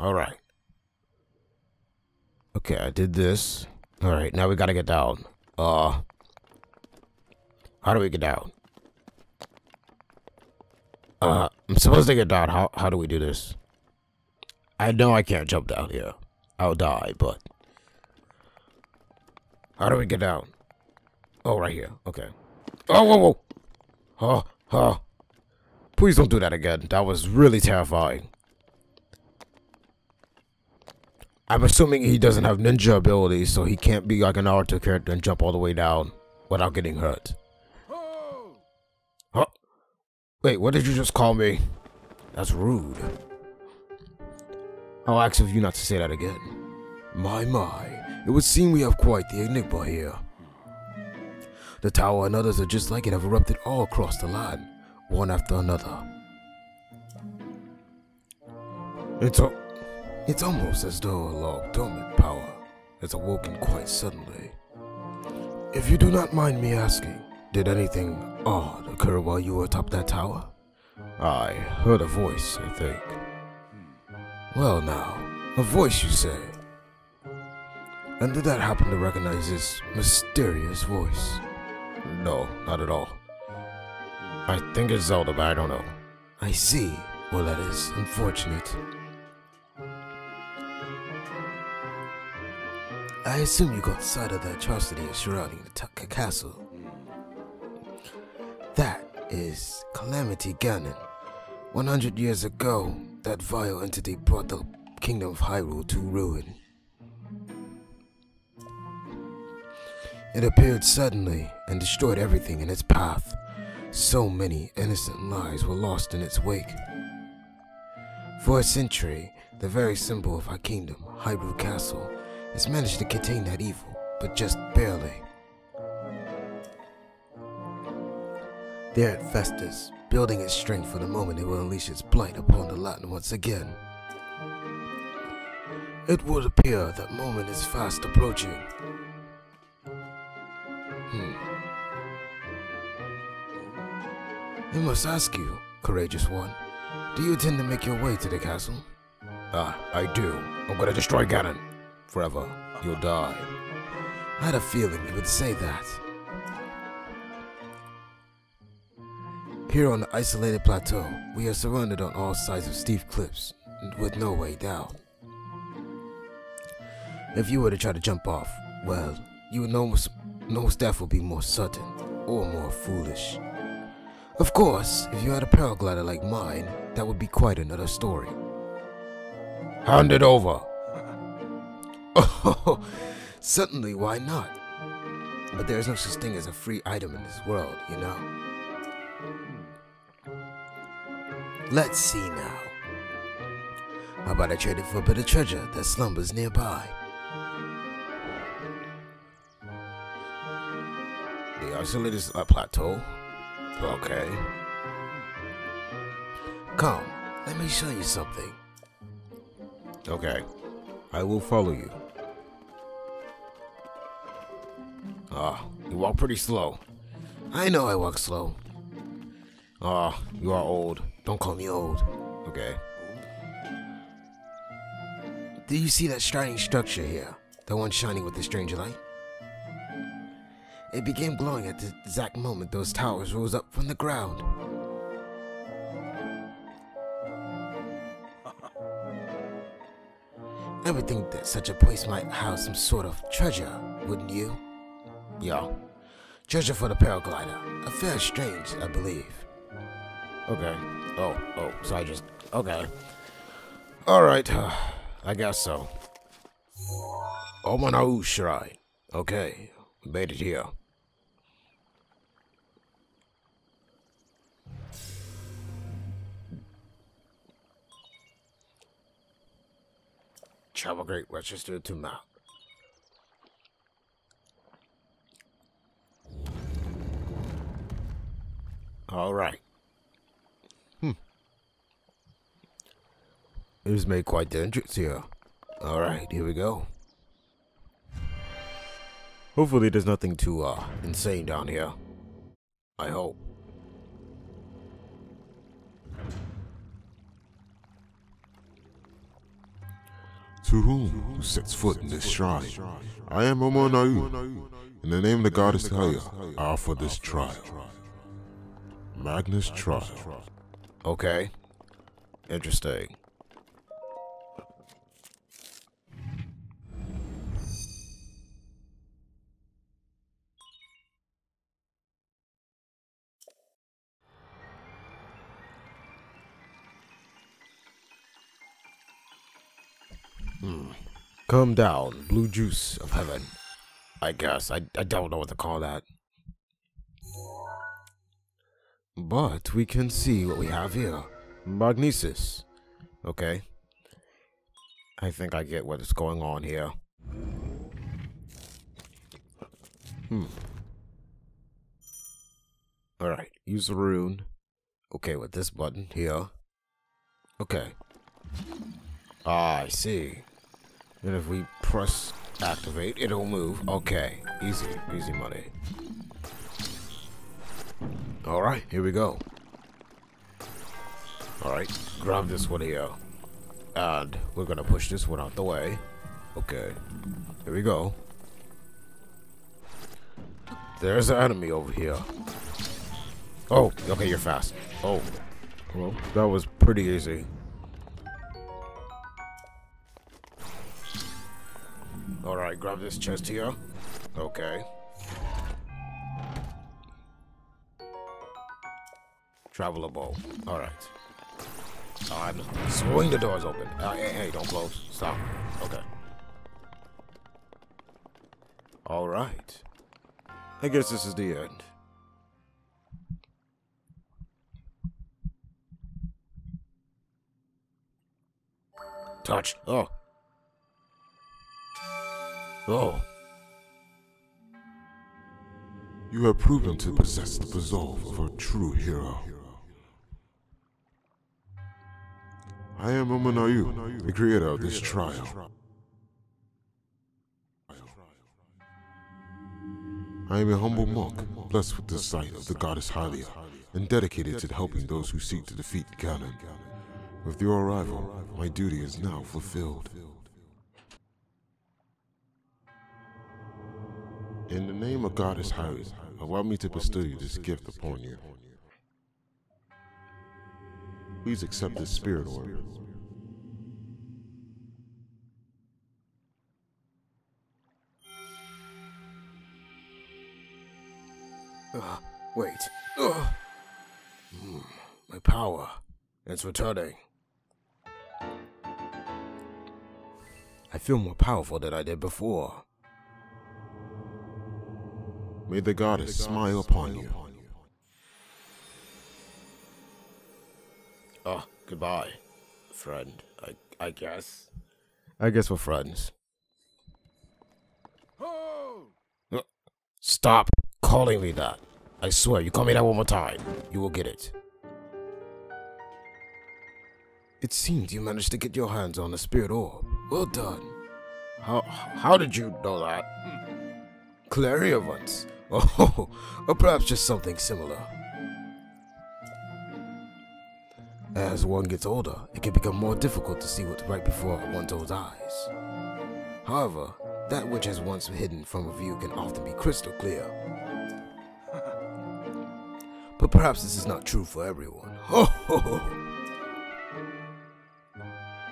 All right. Okay, I did this. All right, now we gotta get down. How do we get down? I'm supposed to get down. How do we do this? I know I can't jump down here. I'll die, but... How do we get down? Oh, right here. Okay. Oh, whoa, whoa! Oh, oh. Please don't do that again. That was really terrifying. I'm assuming he doesn't have ninja abilities, so he can't be like an Naruto character and jump all the way down without getting hurt. Huh? Wait, what did you just call me? That's rude. I'll ask of you not to say that again. My, my. It would seem we have quite the enigma here. The tower and others are just like it have erupted all across the land, one after another. It's almost as though a long dormant power has awoken quite suddenly. If you do not mind me asking, did anything odd occur while you were atop that tower? I heard a voice, I think. Well now, a voice you say. And did that happen to recognize this mysterious voice? No, not at all. I think it's Zelda, but I don't know. I see. Well, that is unfortunate. I assume you got sight of the atrocity surrounding the castle. That is Calamity Ganon. 100 years ago, that vile entity brought the kingdom of Hyrule to ruin. It appeared suddenly and destroyed everything in its path. So many innocent lives were lost in its wake. For a century, the very symbol of our kingdom, Hyrule Castle, has managed to contain that evil, but just barely. There it festers, building its strength for the moment it will unleash its blight upon the land once again. It would appear that moment is fast approaching. I must ask you, courageous one, do you intend to make your way to the castle? I do. I'm gonna destroy Ganon. Forever. You'll die. I had a feeling you would say that. Here on the isolated plateau, we are surrounded on all sides of steep cliffs, with no way down. If you were to try to jump off, well, you would no death would be more certain, or more foolish. Of course, if you had a paraglider like mine, that would be quite another story. Hand it over! Oh, certainly, why not? But there is no such thing as a free item in this world, you know? Let's see now. How about I trade it for a bit of treasure that slumbers nearby? The isolated plateau? Okay. Come, let me show you something. Okay, I will follow you. You walk pretty slow. I know I walk slow. You are old. Don't call me old. Okay. Do you see that shining structure here? The one shining with the strange light? It became glowing at the exact moment those towers rose up from the ground. I would think that such a place might house some sort of treasure, wouldn't you? Yeah. Treasure for the paraglider. A fair strange, I believe. Okay. Oh, so I just... Okay. Alright, I guess so. Oman Au Shrine. Okay, we made it here. Travel Great Register to map. Alright. It was made quite the entrance here. Alright, here we go. Hopefully there's nothing too insane down here. I hope. To whom who sets foot in this shrine? I am Oman Au. In the name of the goddess Kaya, I offer this trial. Magnus trial. Okay. Interesting. Come down, blue juice of heaven. I guess. I don't know what to call that. But we can see what we have here. Magnesis. Okay. I think I get what is going on here. Alright, use the rune. Okay, with this button here. Okay. Ah, I see. And if we press activate, it'll move. Okay, easy, easy money. Alright, here we go. Alright, grab this one here. And we're gonna push this one out the way. Okay, here we go. There's an enemy over here. Oh, okay, you're fast. Oh, well, that was pretty easy. Alright, grab this chest here. Okay. Travelable. Alright. Swing the doors open. Hey, don't close. Stop. Okay. Alright. I guess this is the end. Touch. Oh. Oh. You have proven to possess the resolve of a true hero. I am Umanayu, the creator of this trial. I am a humble monk, blessed with the sight of the goddess Haliya, and dedicated to helping those who seek to defeat Ganon. With your arrival, my duty is now fulfilled. In the name of goddess Hyrule, allow me to bestow you this gift upon you. Please accept this spirit orb. Wait. My power. It's returning. I feel more powerful than I did before. May the goddess smile upon you. Ah, goodbye, friend. I guess. I guess we're friends. Stop calling me that. I swear, you call me that one more time, you will get it. It seemed you managed to get your hands on the spirit orb. Well done. How did you know that? Clairvoyance. Oh, or perhaps just something similar. As one gets older, it can become more difficult to see what's right before one's own eyes. However, that which is once hidden from a view can often be crystal clear. But perhaps this is not true for everyone.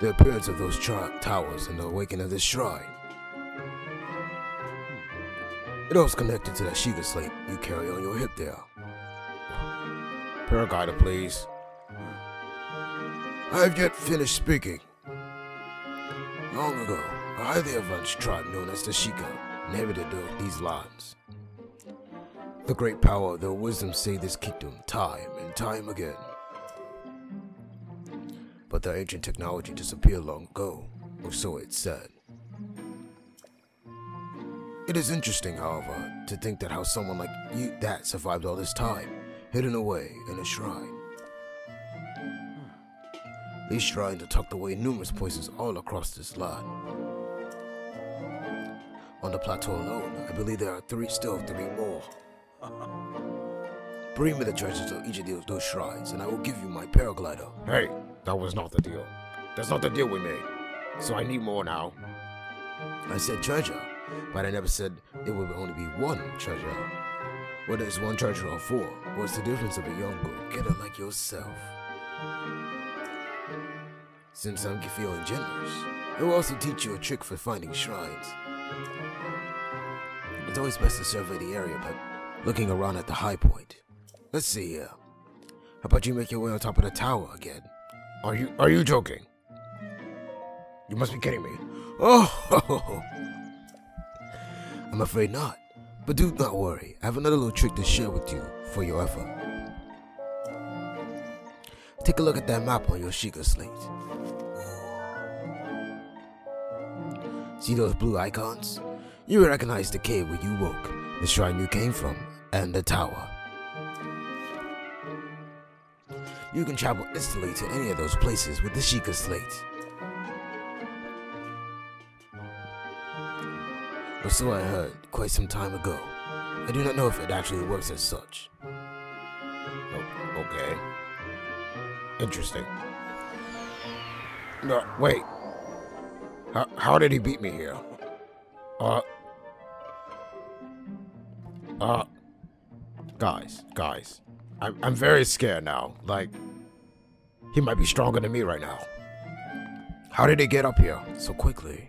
The appearance of those towers and the awakening of this shrine. It all's connected to that Sheikah Slate you carry on your hip there. Paraglider, please. I have yet finished speaking. Long ago, a highly advanced tribe known as the Sheikah inhabited these lands. The great power of their wisdom saved this kingdom time and time again. But their ancient technology disappeared long ago, or so it's said. It is interesting, however, to think that how someone like you that survived all this time, hidden away in a shrine. These shrines are tucked away in numerous places all across this land. On the plateau alone, I believe there are still three more. Bring me the treasures of each of those shrines, and I will give you my paraglider. Hey, that was not the deal. That's not the deal we made. so I need more now. I said treasure, but I never said it would only be one treasure. Whether it's one treasure or four, what's the difference of a young go-getter like yourself? Since I'm feeling generous, I will also teach you a trick for finding shrines. It's always best to survey the area by looking around at the high point. Let's see here. How about you make your way on top of the tower again? Are you joking? You must be kidding me. Oh! I'm afraid not. But do not worry. I have another little trick to share with you for your effort. Take a look at that map on your Sheikah Slate. See those blue icons? You will recognize the cave where you woke, the shrine you came from, and the tower. You can travel instantly to any of those places with the Sheikah Slate. Or so I heard quite some time ago. I do not know if it actually works as such. Oh, okay. Interesting. No, wait. How did he beat me here? Guys. I'm very scared now. Like, he might be stronger than me right now. How did he get up here so quickly?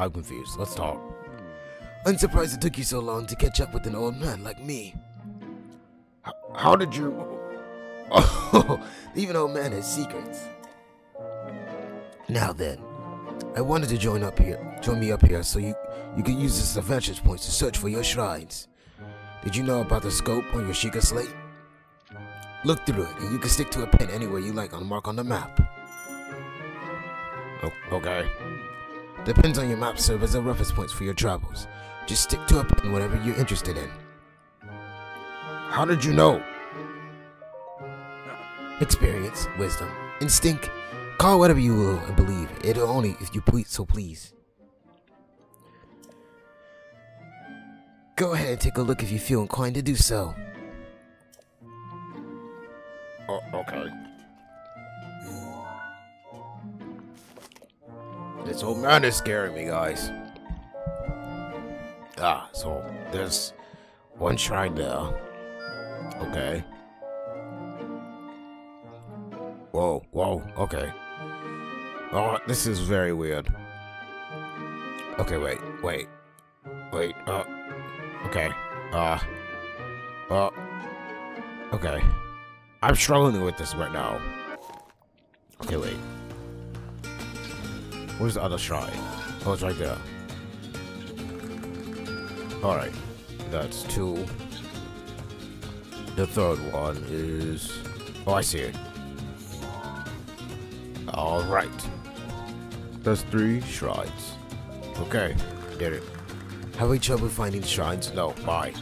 I'm confused. Let's talk. I'm surprised it took you so long to catch up with an old man like me. How did you... Oh, even old man has secrets. Now then, I wanted to join me up here so you can use this as vantage points to search for your shrines. Did you know about the scope on your Sheikah Slate? Look through it, and you can stick to a pin anywhere you like on the mark on the map. Oh, okay. The pins on your map serve as a reference points for your travels. Just stick to a pin whatever you're interested in. How did you know? Experience, wisdom, instinct, call whatever you will and believe. It'll only if you please, so please. Go ahead and take a look if you feel inclined to do so. Oh, okay. This old man is scaring me, guys. Ah, so there's one shrine there. Okay. Whoa, okay. Oh, this is very weird. Okay, wait, okay. Okay. I'm struggling with this right now. Okay, wait. Where's the other shrine? Oh, it's right there. Alright. That's two. The third one is... Oh, I see it. Alright. That's three shrines. Okay. Did it. Having trouble finding shrines? No, bye.